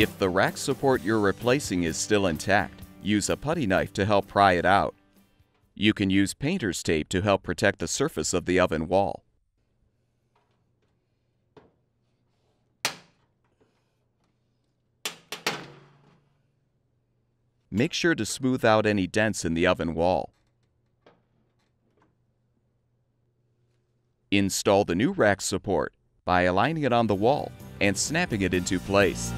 If the rack support you're replacing is still intact, use a putty knife to help pry it out. You can use painter's tape to help protect the surface of the oven wall. Make sure to smooth out any dents in the oven wall. Install the new rack support by aligning it on the wall and snapping it into place.